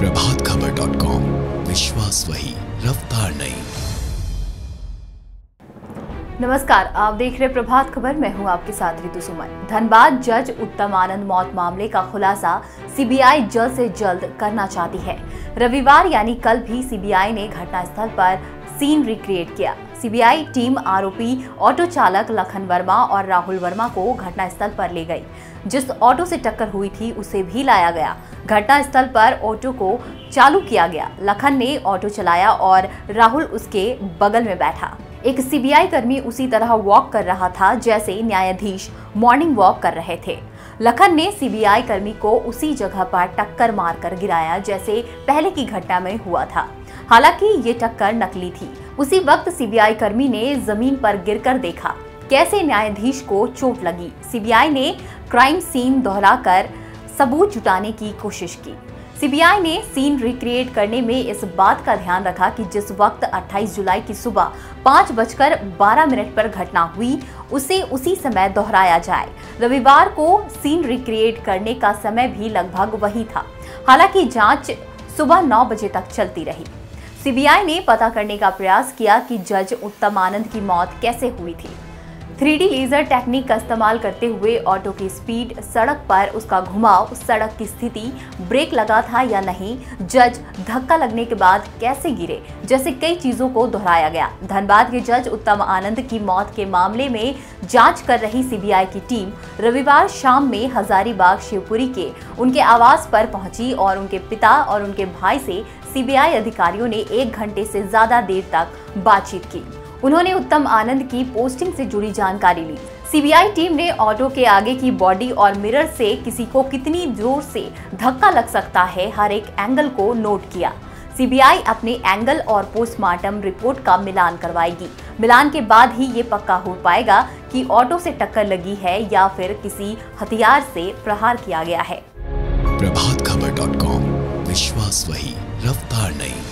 प्रभातखबर.com, विश्वास वही रफ्तार नहीं। नमस्कार, आप देख रहे प्रभात खबर, मैं हूं आपके साथ ऋतु सुमन। धनबाद जज उत्तम आनंद मौत मामले का खुलासा सीबीआई जल्द से जल्द करना चाहती है। रविवार यानी कल भी सीबीआई ने घटनास्थल पर सीन रिक्रिएट किया। सीबीआई टीम आरोपी ऑटो चालक लखन वर्मा और राहुल वर्मा को घटनास्थल पर ले गई। जिस ऑटो से टक्कर हुई थी उसे भी लाया गया। घटनास्थल पर ऑटो को चालू किया गया। लखन ने ऑटो चलाया और राहुल उसके बगल में बैठा। एक सीबीआई कर्मी उसी तरह वॉक कर रहा था जैसे न्यायाधीश मॉर्निंग वॉक कर रहे थे। लखन ने सीबीआई कर्मी को उसी जगह पर टक्कर मारकर गिराया जैसे पहले की घटना में हुआ था। हालांकि ये टक्कर नकली थी। उसी वक्त सीबीआई कर्मी ने जमीन पर गिरकर देखा कैसे न्यायाधीश को चोट लगी। सीबीआई ने क्राइम सीन दोहराकर सबूत जुटाने की कोशिश की। सीबीआई ने सीन रिक्रिएट करने में इस बात का ध्यान रखा कि जिस वक्त 28 जुलाई की सुबह 5:12 पर घटना हुई उसे उसी समय दोहराया जाए। रविवार को सीन रिक्रिएट करने का समय भी लगभग वही था। हालांकि जांच सुबह 9 बजे तक चलती रही। सीबीआई ने पता करने का प्रयास किया कि जज उत्तम आनंद की मौत कैसे हुई थी। 3D लेजर टेक्निक का इस्तेमाल करते हुए ऑटो की स्पीड, सड़क पर उसका घुमाव, सड़क की स्थिति, ब्रेक लगा था या नहीं, जज धक्का लगने के बाद कैसे गिरे जैसे कई चीज़ों को दोहराया गया। धनबाद के जज उत्तम आनंद की मौत के मामले में जांच कर रही सीबीआई की टीम रविवार शाम में हजारीबाग शिवपुरी के उनके आवास पर पहुंची और उनके पिता और उनके भाई से सीबीआई अधिकारियों ने 1 घंटे से ज़्यादा देर तक बातचीत की। उन्होंने उत्तम आनंद की पोस्टिंग से जुड़ी जानकारी ली। सीबीआई टीम ने ऑटो के आगे की बॉडी और मिरर से किसी को कितनी जोर से धक्का लग सकता है, हर एक एंगल को नोट किया। सीबीआई अपने एंगल और पोस्टमार्टम रिपोर्ट का मिलान करवाएगी। मिलान के बाद ही ये पक्का हो पाएगा कि ऑटो से टक्कर लगी है या फिर किसी हथियार से प्रहार किया गया है। प्रभातखबर.com, विश्वास वही रफ्तार नहीं।